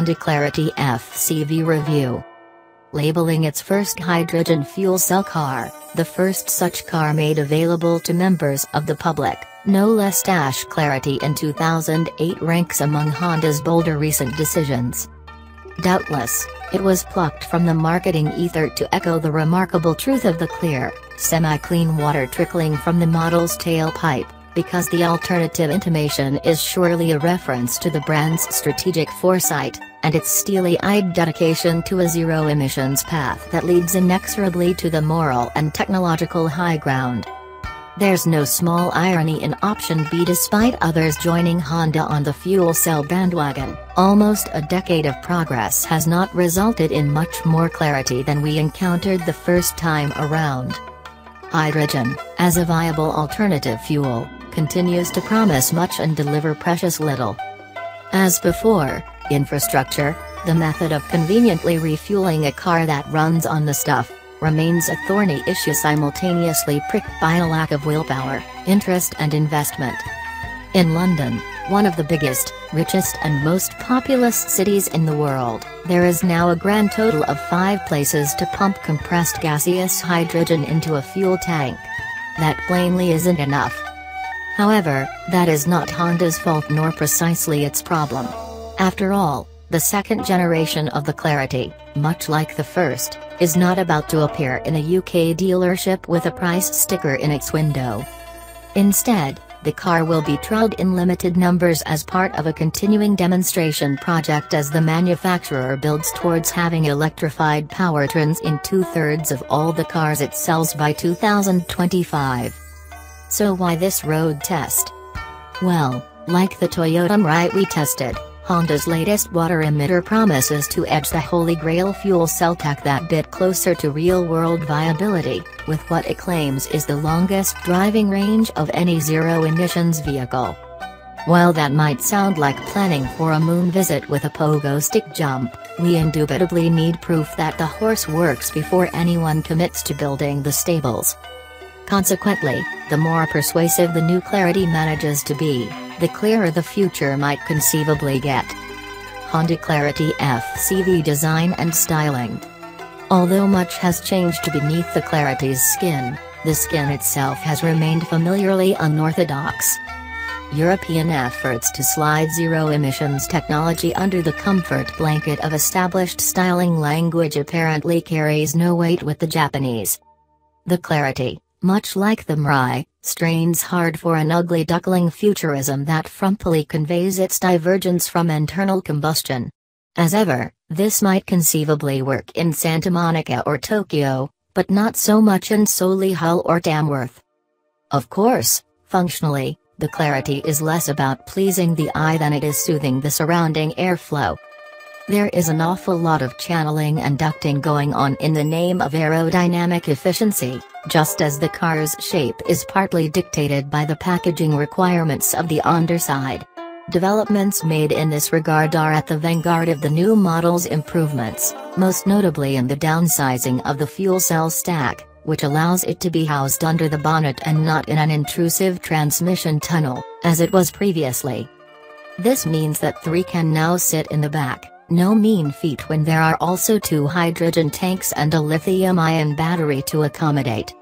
Honda Clarity FCV review. Labeling its first hydrogen fuel cell car, the first such car made available to members of the public, no less, Clarity in 2008 ranks among Honda's bolder recent decisions. Doubtless, it was plucked from the marketing ether to echo the remarkable truth of the clear, semi-clean water trickling from the model's tailpipe, because the alternative intimation is surely a reference to the brand's strategic foresight, and its steely-eyed dedication to a zero-emissions path that leads inexorably to the moral and technological high ground. There's no small irony in option B. Despite others joining Honda on the fuel cell bandwagon, almost a decade of progress has not resulted in much more clarity than we encountered the first time around. Hydrogen, as a viable alternative fuel, continues to promise much and deliver precious little. As before, infrastructure, the method of conveniently refueling a car that runs on the stuff, remains a thorny issue, simultaneously pricked by a lack of willpower, interest and investment. In London, one of the biggest, richest and most populous cities in the world, there is now a grand total of 5 places to pump compressed gaseous hydrogen into a fuel tank. That plainly isn't enough. However, that is not Honda's fault, nor precisely its problem. After all, the second generation of the Clarity, much like the first, is not about to appear in a UK dealership with a price sticker in its window. Instead, the car will be trialed in limited numbers as part of a continuing demonstration project as the manufacturer builds towards having electrified powertrains in 2/3 of all the cars it sells by 2025. So why this road test? Well, like the Toyota Mirai we tested, Honda's latest water emitter promises to edge the holy grail fuel cell tech that bit closer to real-world viability, with what it claims is the longest driving range of any zero-emissions vehicle. While that might sound like planning for a moon visit with a pogo stick jump, we indubitably need proof that the horse works before anyone commits to building the stables. Consequently, the more persuasive the new Clarity manages to be, the clearer the future might conceivably get. Honda Clarity FCV design and styling. Although much has changed beneath the Clarity's skin, the skin itself has remained familiarly unorthodox. European efforts to slide zero-emissions technology under the comfort blanket of established styling language apparently carries no weight with the Japanese. The Clarity, much like the Mirai, strains hard for an ugly duckling futurism that frumpily conveys its divergence from internal combustion. As ever, this might conceivably work in Santa Monica or Tokyo, but not so much in Solihull or Tamworth. Of course, functionally, the Clarity is less about pleasing the eye than it is soothing the surrounding airflow. There is an awful lot of channeling and ducting going on in the name of aerodynamic efficiency, just as the car's shape is partly dictated by the packaging requirements of the underside. Developments made in this regard are at the vanguard of the new model's improvements, most notably in the downsizing of the fuel cell stack, which allows it to be housed under the bonnet and not in an intrusive transmission tunnel, as it was previously. This means that 3 can now sit in the back. No mean feat when there are also 2 hydrogen tanks and a lithium-ion battery to accommodate.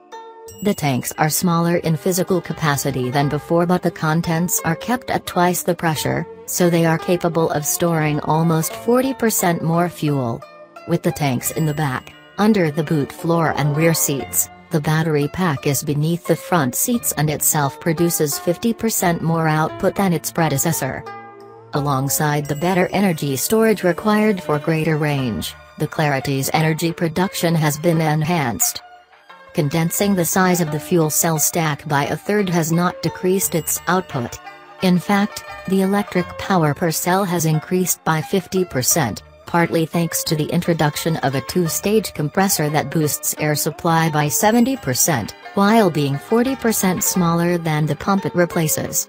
The tanks are smaller in physical capacity than before, but the contents are kept at twice the pressure, so they are capable of storing almost 40% more fuel. With the tanks in the back, under the boot floor and rear seats, the battery pack is beneath the front seats and itself produces 50% more output than its predecessor. Alongside the better energy storage required for greater range, the Clarity's energy production has been enhanced. Condensing the size of the fuel cell stack by 1/3 has not decreased its output. In fact, the electric power per cell has increased by 50%, partly thanks to the introduction of a 2-stage compressor that boosts air supply by 70%, while being 40% smaller than the pump it replaces.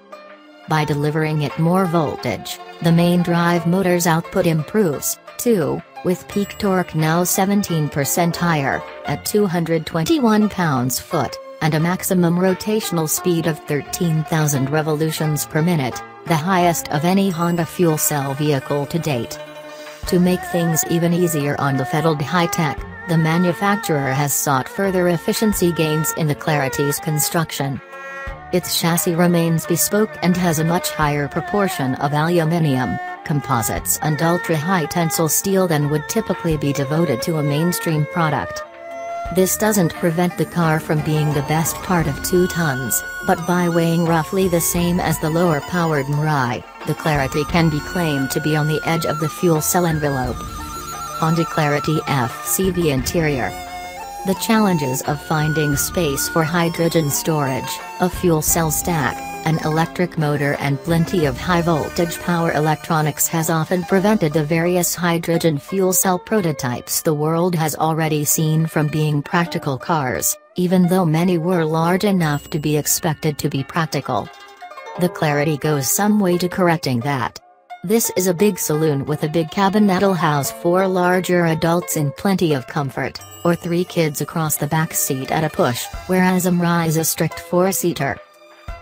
By delivering it more voltage, the main drive motor's output improves, too, with peak torque now 17% higher, at 221 pounds-foot, and a maximum rotational speed of 13,000 revolutions per minute, the highest of any Honda fuel cell vehicle to date. To make things even easier on the Fettled Hi-Tech, the manufacturer has sought further efficiency gains in the Clarity's construction. Its chassis remains bespoke and has a much higher proportion of aluminium, composites and ultra-high tensile steel than would typically be devoted to a mainstream product. This doesn't prevent the car from being the best part of 2 tons, but by weighing roughly the same as the lower-powered Mirai, the Clarity can be claimed to be on the edge of the fuel cell envelope. Honda Clarity FCV interior. The challenges of finding space for hydrogen storage, a fuel cell stack, an electric motor and plenty of high-voltage power electronics has often prevented the various hydrogen fuel cell prototypes the world has already seen from being practical cars, even though many were large enough to be expected to be practical. The Clarity goes some way to correcting that. This is a big saloon with a big cabin that'll house 4 larger adults in plenty of comfort, or 3 kids across the back seat at a push, whereas a Mirai is a strict 4-seater.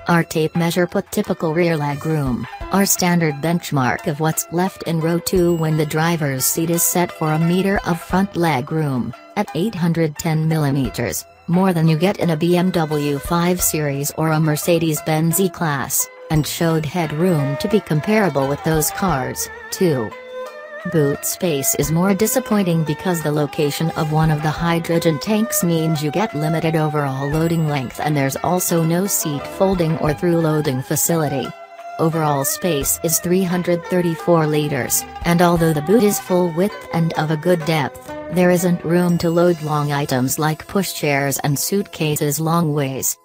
Our tape measure put typical rear leg room, our standard benchmark of what's left in row 2 when the driver's seat is set for a meter of front leg room, at 810 mm, more than you get in a BMW 5 Series or a Mercedes-Benz E-Class, and showed headroom to be comparable with those cars, too. Boot space is more disappointing because the location of one of the hydrogen tanks means you get limited overall loading length, and there's also no seat folding or through-loading facility. Overall space is 334 liters, and although the boot is full width and of a good depth, there isn't room to load long items like pushchairs and suitcases long ways.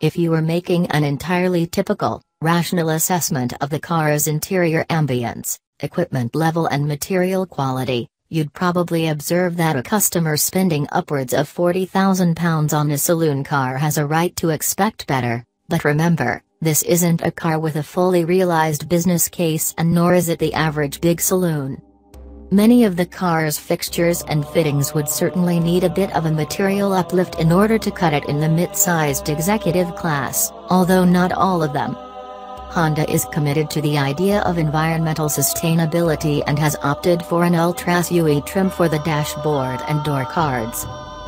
If you were making an entirely typical, rational assessment of the car's interior ambience, equipment level and material quality, you'd probably observe that a customer spending upwards of £40,000 on a saloon car has a right to expect better, but remember, this isn't a car with a fully realized business case, and nor is it the average big saloon. Many of the car's fixtures and fittings would certainly need a bit of a material uplift in order to cut it in the mid-sized executive class, although not all of them. Honda is committed to the idea of environmental sustainability and has opted for an ultra-SUE trim for the dashboard and door cards.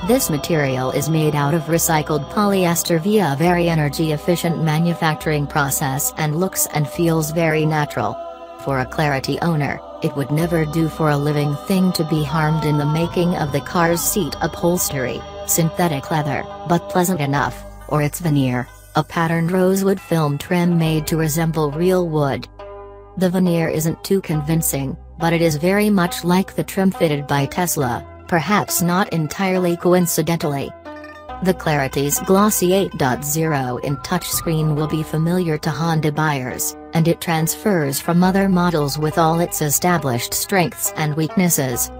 This material is made out of recycled polyester via a very energy-efficient manufacturing process and looks and feels very natural. For a Clarity owner, it would never do for a living thing to be harmed in the making of the car's seat upholstery, synthetic leather, but pleasant enough, or its veneer, a patterned rosewood film trim made to resemble real wood. The veneer isn't too convincing, but it is very much like the trim fitted by Tesla, perhaps not entirely coincidentally. The Clarity's glossy 8.0-inch touchscreen will be familiar to Honda buyers, and it transfers from other models with all its established strengths and weaknesses.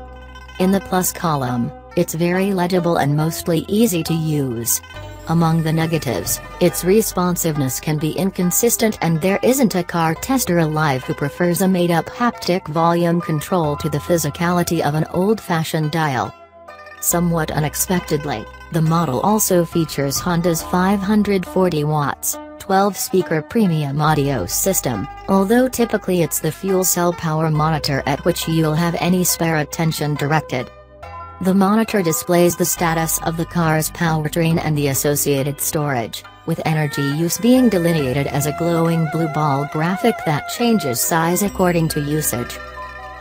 In the plus column, it's very legible and mostly easy to use. Among the negatives, its responsiveness can be inconsistent, and there isn't a car tester alive who prefers a made-up haptic volume control to the physicality of an old-fashioned dial. Somewhat unexpectedly, the model also features Honda's 540 watts, 12-speaker premium audio system, although typically it's the fuel cell power monitor at which you'll have any spare attention directed. The monitor displays the status of the car's powertrain and the associated storage, with energy use being delineated as a glowing blue ball graphic that changes size according to usage.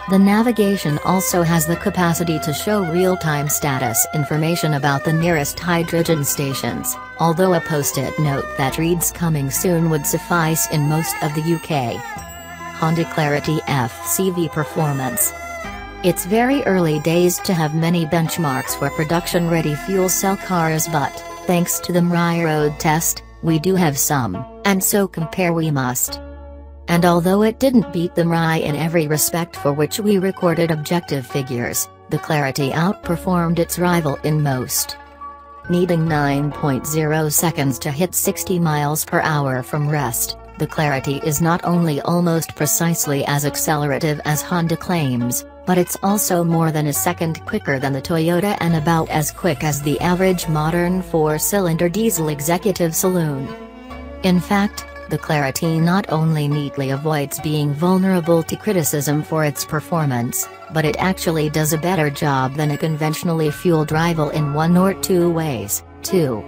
The navigation also has the capacity to show real-time status information about the nearest hydrogen stations, although a post-it note that reads "coming soon" would suffice in most of the UK. Honda Clarity FCV performance. It's very early days to have many benchmarks for production-ready fuel cell cars, but, thanks to the Mirai road test, we do have some, and so compare we must. And although it didn't beat the Mirai in every respect for which we recorded objective figures, the Clarity outperformed its rival in most. Needing 9.0 seconds to hit 60 miles per hour from rest, the Clarity is not only almost precisely as accelerative as Honda claims, but it's also more than a second quicker than the Toyota and about as quick as the average modern 4-cylinder diesel executive saloon. In fact, the Clarity not only neatly avoids being vulnerable to criticism for its performance, but it actually does a better job than a conventionally fueled rival in one or two ways, too.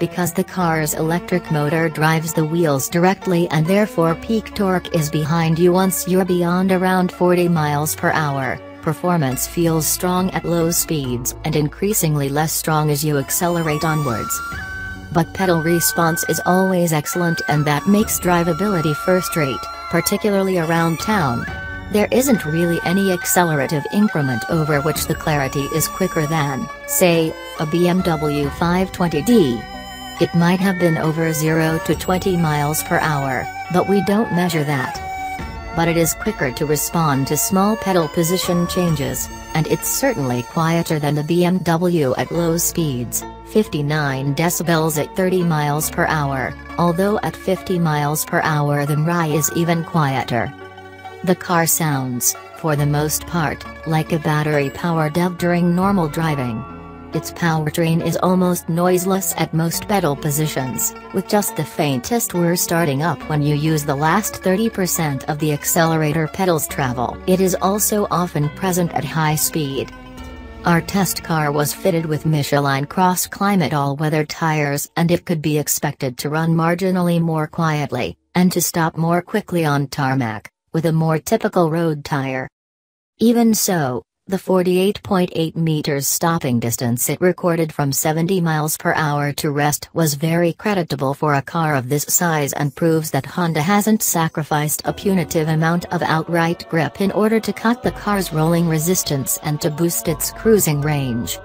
Because the car's electric motor drives the wheels directly and therefore peak torque is behind you once you're beyond around 40 miles per hour, performance feels strong at low speeds and increasingly less strong as you accelerate onwards. But pedal response is always excellent, and that makes drivability first rate, particularly around town. There isn't really any accelerative increment over which the Clarity is quicker than, say, a BMW 520d. It might have been over 0 to 20 miles per hour, but we don't measure that. But it is quicker to respond to small pedal position changes, and it's certainly quieter than the BMW at low speeds, 59 decibels at 30 miles per hour, although at 50 miles per hour the Mirai is even quieter. The car sounds, for the most part, like a battery-powered EV during normal driving. Its powertrain is almost noiseless at most pedal positions, with just the faintest whir starting up when you use the last 30% of the accelerator pedal's travel. It is also often present at high speed. Our test car was fitted with Michelin Cross Climate all-weather tires, and it could be expected to run marginally more quietly, and to stop more quickly on tarmac, with a more typical road tire. Even so, the 48.8 meters stopping distance it recorded from 70 miles per hour to rest was very creditable for a car of this size, and proves that Honda hasn't sacrificed a punitive amount of outright grip in order to cut the car's rolling resistance and to boost its cruising range.